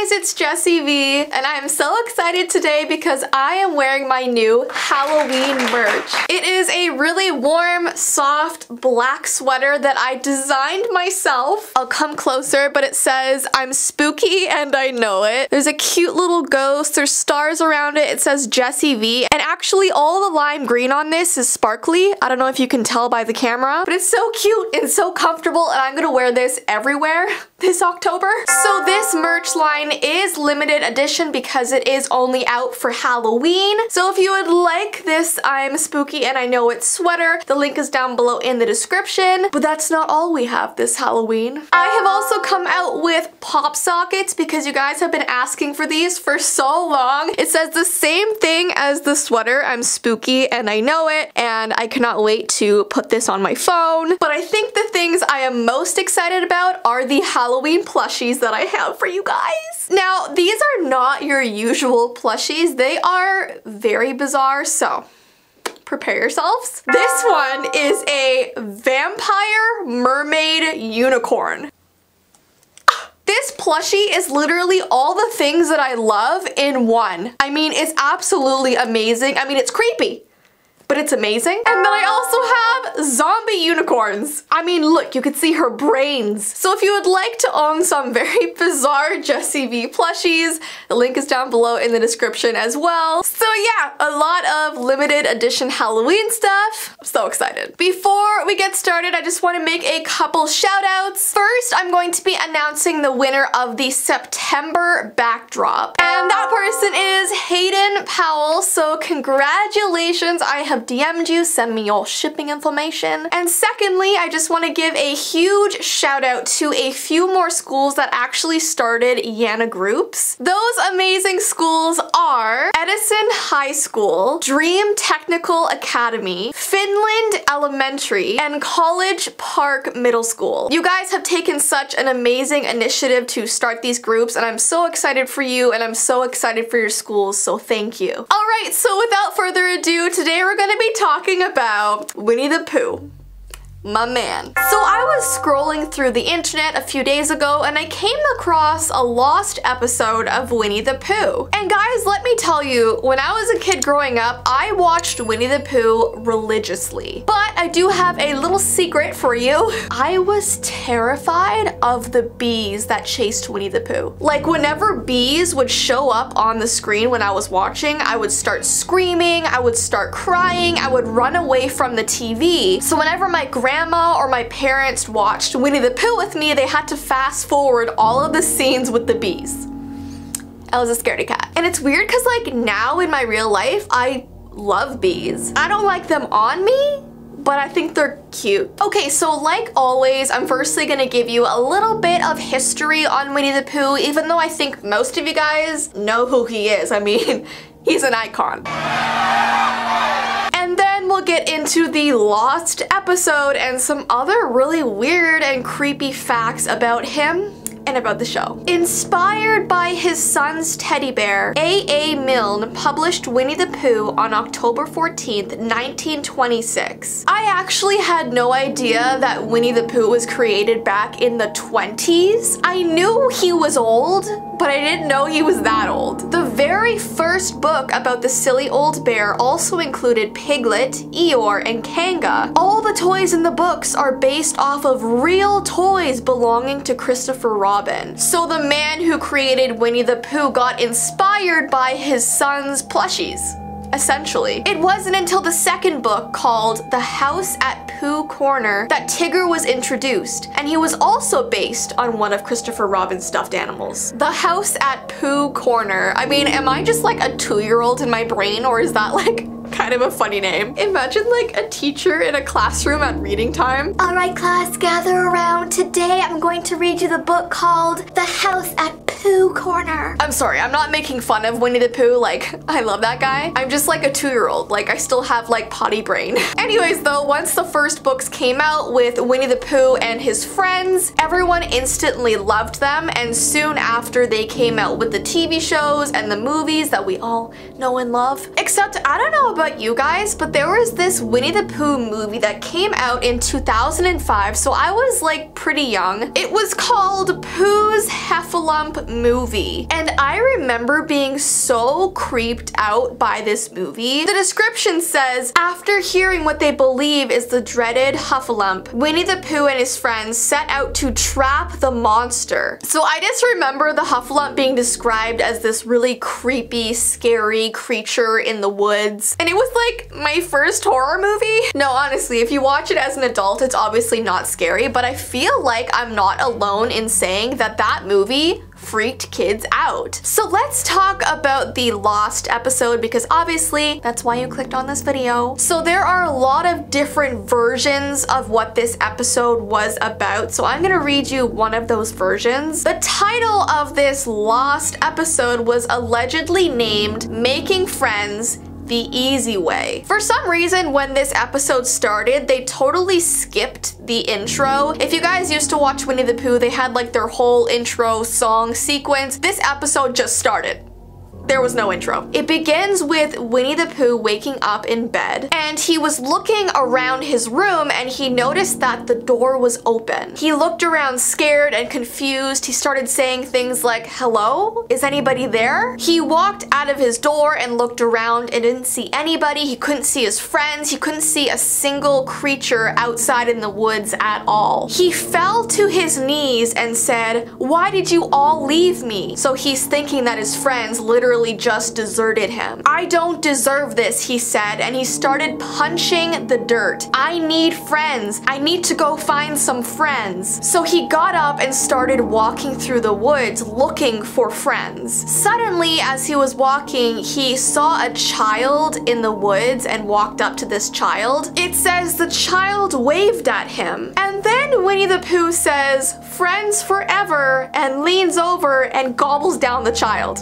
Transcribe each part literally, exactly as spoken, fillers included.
guys, it's Jessii Vee, and I am so excited today because I am wearing my new Halloween merch. It is a really warm, soft, black sweater that I designed myself. I'll come closer, but it says, "I'm spooky and I know it." There's a cute little ghost, there's stars around it, it says Jessii Vee, and actually all the lime green on this is sparkly. I don't know if you can tell by the camera, but it's so cute and so comfortable, and I'm gonna wear this everywhere this October. So this merch line is limited edition because it is only out for Halloween. So if you would like this "I'm spooky and I know it" sweater, the link is down below in the description. But that's not all we have this Halloween. I have also come out with pop sockets because you guys have been asking for these for so long. It says the same thing as the sweater, "I'm spooky and I know it," and I cannot wait to put this on my phone. But I think the things I am most excited about are the Halloween plushies that I have for you guys. Now, these are not your usual plushies. They are very bizarre, so prepare yourselves. This one is a vampire mermaid unicorn. This plushie is literally all the things that I love in one. I mean, it's absolutely amazing. I mean, it's creepy, but it's amazing. And then I also have zombie unicorns. I mean, look, you could see her brains. So if you would like to own some very bizarre Jessii Vee plushies, the link is down below in the description as well. So yeah, a lot of limited edition Halloween stuff. I'm so excited. Before we get started, I just want to make a couple shout outs. First, I'm going to be announcing the winner of the September backdrop. And that person is Hayden Powell. So congratulations. I have D M'd you, send me your shipping information. And secondly, I just want to give a huge shout out to a few more schools that actually started YANA groups. Those amazing schools are Edison High School, Dream Technical Academy, Finland Elementary, and College Park Middle School. You guys have taken such an amazing initiative to start these groups, and I'm so excited for you, and I'm so excited for your schools, so thank you. All right, so without further ado, today we're going to be talking about Winnie the Pooh, my man. So I was scrolling through the internet a few days ago and I came across a lost episode of Winnie the Pooh. And guys, let me tell you, when I was a kid growing up, I watched Winnie the Pooh religiously. But I do have a little secret for you. I was terrified of the bees that chased Winnie the Pooh. Like, whenever bees would show up on the screen when I was watching, I would start screaming, I would start crying, I would run away from the T V. So whenever my grandma Grandma or my parents watched Winnie the Pooh with me, they had to fast forward all of the scenes with the bees. I was a scaredy cat. And it's weird because, like, now in my real life, I love bees. I don't like them on me, but I think they're cute. Okay, so like always, I'm firstly gonna give you a little bit of history on Winnie the Pooh, even though I think most of you guys know who he is. I mean, he's an icon. And then we'll get into the lost episode and some other really weird and creepy facts about him and about the show. Inspired by his son's teddy bear, A A Milne published Winnie the Pooh on October fourteenth, nineteen twenty-six. I actually had no idea that Winnie the Pooh was created back in the twenties. I knew he was old, but I didn't know he was that old. The very first book about the silly old bear also included Piglet, Eeyore, and Kanga. All the toys in the books are based off of real toys belonging to Christopher Robin. So the man who created Winnie the Pooh got inspired by his son's plushies, essentially. It wasn't until the second book, called The House at Pooh Corner, that Tigger was introduced, and he was also based on one of Christopher Robin's stuffed animals. The House at Pooh Corner. I mean, am I just like a two-year-old in my brain, or is that like kind of a funny name? Imagine like a teacher in a classroom at reading time. All right, class, gather around. Today I'm going to read you the book called The House at Pooh Corner. I'm sorry, I'm not making fun of Winnie the Pooh. Like, I love that guy. I'm just like a two-year-old. Like, I still have like potty brain. Anyways though, once the first books came out with Winnie the Pooh and his friends, everyone instantly loved them, and soon after they came out with the T V shows and the movies that we all know and love. Except, I don't know about About you guys, but there was this Winnie the Pooh movie that came out in two thousand five, so I was like pretty young. It was called Pooh's Heftalump movie. And I remember being so creeped out by this movie. The description says, after hearing what they believe is the dreaded Huffalump, Winnie the Pooh and his friends set out to trap the monster. So I just remember the Huffalump being described as this really creepy, scary creature in the woods. And it was like my first horror movie. No, honestly, if you watch it as an adult, it's obviously not scary, but I feel like I'm not alone in saying that that movie freaked kids out. So let's talk about the Lost episode, because obviously that's why you clicked on this video. So there are a lot of different versions of what this episode was about, so I'm gonna read you one of those versions. The title of this Lost episode was allegedly named Making Friends the Easy Way. For some reason, when this episode started, they totally skipped the intro. If you guys used to watch Winnie the Pooh, they had like their whole intro song sequence. This episode just started. There was no intro. It begins with Winnie the Pooh waking up in bed, and he was looking around his room and he noticed that the door was open. He looked around scared and confused. He started saying things like, hello? Is anybody there? He walked out of his door and looked around and didn't see anybody. He couldn't see his friends. He couldn't see a single creature outside in the woods at all. He fell to his knees and said, why did you all leave me? So he's thinking that his friends literally just deserted him. I don't deserve this, he said, and he started punching the dirt. I need friends. I need to go find some friends. So he got up and started walking through the woods looking for friends. Suddenly, as he was walking, he saw a child in the woods and walked up to this child. It says the child waved at him. And then Winnie the Pooh says, friends forever, and leans over and gobbles down the child.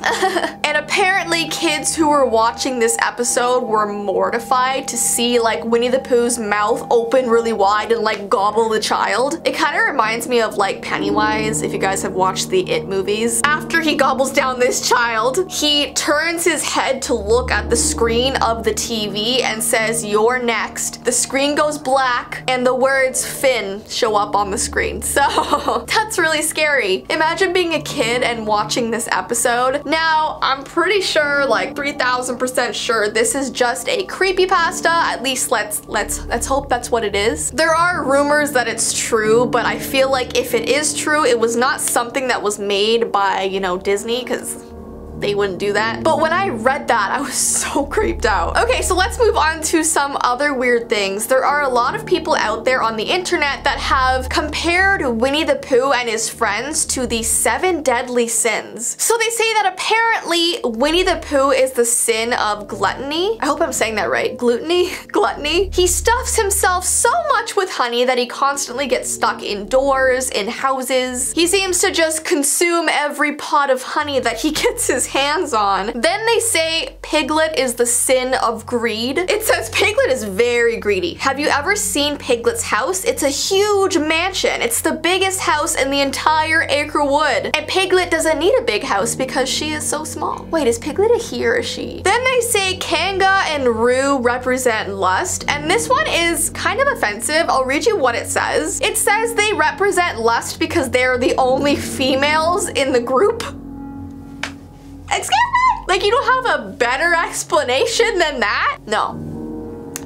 And apparently kids who were watching this episode were mortified to see like Winnie the Pooh's mouth open really wide and like gobble the child. It kind of reminds me of like Pennywise, if you guys have watched the It movies. After he gobbles down this child, he turns his head to look at the screen of the T V and says, you're next. The screen goes black and the words Finn show up on the screen. So that's really scary. Imagine being a kid and watching this episode. Now, I'm pretty sure, like three thousand percent sure, this is just a creepypasta. At least let's let's let's hope that's what it is. There are rumors that it's true, but I feel like if it is true, it was not something that was made by, you know, Disney, because they wouldn't do that. But when I read that, I was so creeped out. Okay, so let's move on to some other weird things. There are a lot of people out there on the internet that have compared Winnie the Pooh and his friends to the seven deadly sins. So they say that apparently Winnie the Pooh is the sin of gluttony. I hope I'm saying that right. Gluttony? Gluttony? He stuffs himself so much with honey that he constantly gets stuck indoors, in houses. He seems to just consume every pot of honey that he gets his hands on. Then they say Piglet is the sin of greed. It says Piglet is very greedy. Have you ever seen Piglet's house? It's a huge mansion. It's the biggest house in the entire Acre Wood. And Piglet doesn't need a big house because she is so small. Wait, is Piglet a he or a she? Then they say Kanga and Roo represent lust. And this one is kind of offensive. I'll read you what it says. It says they represent lust because they're the only females in the group. Excuse me? Like, you don't have a better explanation than that? No.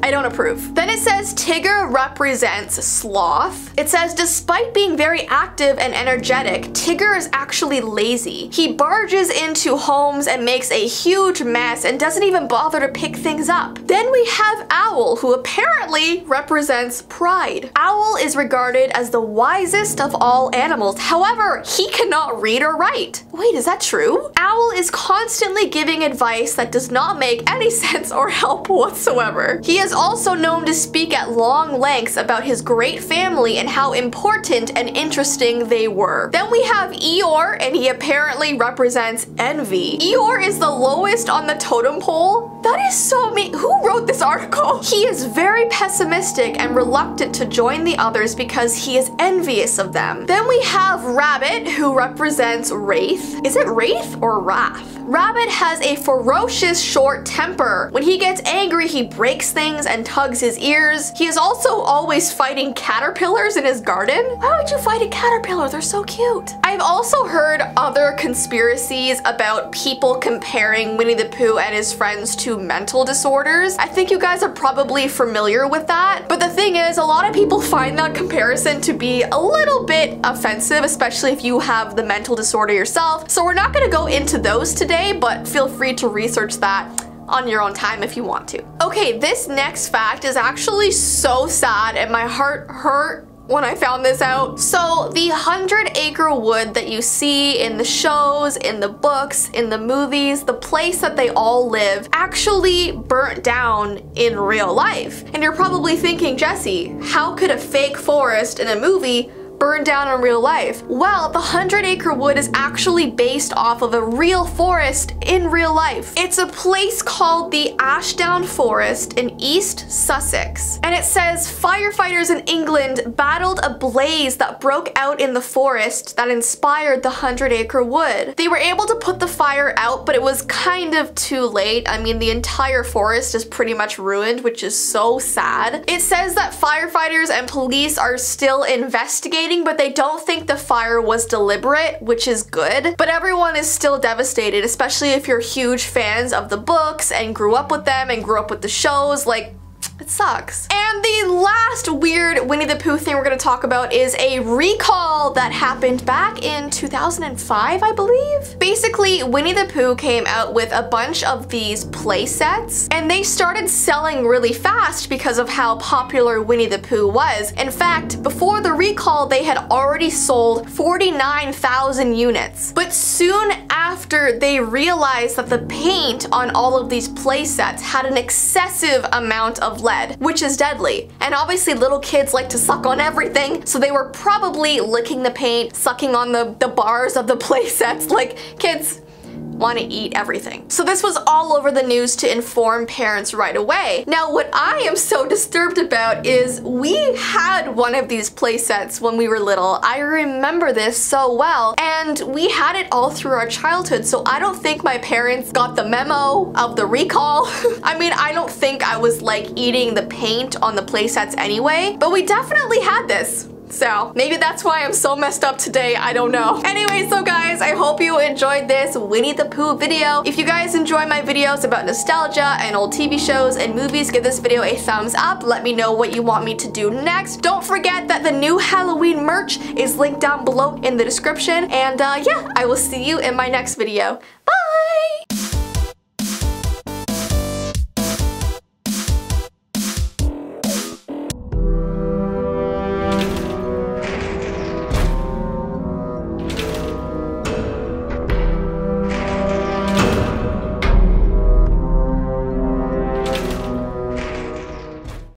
I don't approve. Then it says Tigger represents sloth. It says despite being very active and energetic, Tigger is actually lazy. He barges into homes and makes a huge mess and doesn't even bother to pick things up. Then we have Owl, who apparently represents pride. Owl is regarded as the wisest of all animals. However, he cannot read or write. Wait, is that true? Owl is constantly giving advice that does not make any sense or help whatsoever. He is also known to speak at long lengths about his great family and how important and interesting they were. Then we have Eeyore, and he apparently represents envy. Eeyore is the lowest on the totem pole. That is so mean. Who wrote this article? He is very pessimistic and reluctant to join the others because he is envious of them. Then we have Rabbit, who represents Wraith. Is it Wraith or Wrath? Rabbit has a ferocious short temper. When he gets angry, he breaks things and tugs his ears. He is also always fighting caterpillars in his garden. Why would you fight a caterpillar? They're so cute. I've also heard other conspiracies about people comparing Winnie the Pooh and his friends to mental disorders. I think you guys are probably familiar with that. But the thing is, a lot of people find that comparison to be a little bit offensive, especially if you have the mental disorder yourself. So we're not gonna go into those today, but feel free to research that on your own time if you want to. Okay, this next fact is actually so sad and my heart hurt when I found this out. So the hundred acre wood that you see in the shows, in the books, in the movies, the place that they all live, actually burnt down in real life. And you're probably thinking, Jessii, how could a fake forest in a movie burned down in real life? Well, the Hundred Acre Wood is actually based off of a real forest in real life. It's a place called the Ashdown Forest in East Sussex. And it says firefighters in England battled a blaze that broke out in the forest that inspired the Hundred Acre Wood. They were able to put the fire out, but it was kind of too late. I mean, the entire forest is pretty much ruined, which is so sad. It says that firefighters and police are still investigating, but they don't think the fire was deliberate, which is good. But everyone is still devastated, especially if you're huge fans of the books and grew up with them and grew up with the shows. Like, it sucks. And the last weird Winnie the Pooh thing we're going to talk about is a recall that happened back in two thousand five, I believe. Basically, Winnie the Pooh came out with a bunch of these play sets, and they started selling really fast because of how popular Winnie the Pooh was. In fact, before the recall, they had already sold forty-nine thousand units. But soon after, they realized that the paint on all of these play sets had an excessive amount of lead, which is deadly. And obviously little kids like to suck on everything, so they were probably licking the paint, sucking on the, the bars of the play sets. Like, kids want to eat everything. So this was all over the news to inform parents right away. Now, what I am so disturbed about is we had one of these play sets when we were little. I remember this so well, and we had it all through our childhood, so I don't think my parents got the memo of the recall. I mean, I don't think I was like eating the paint on the play sets anyway, but we definitely had this. So maybe that's why I'm so messed up today, I don't know. Anyway, so guys, I hope you enjoyed this Winnie the Pooh video. If you guys enjoy my videos about nostalgia and old T V shows and movies, give this video a thumbs up. Let me know what you want me to do next. Don't forget that the new Halloween merch is linked down below in the description. And uh, yeah, I will see you in my next video. Bye!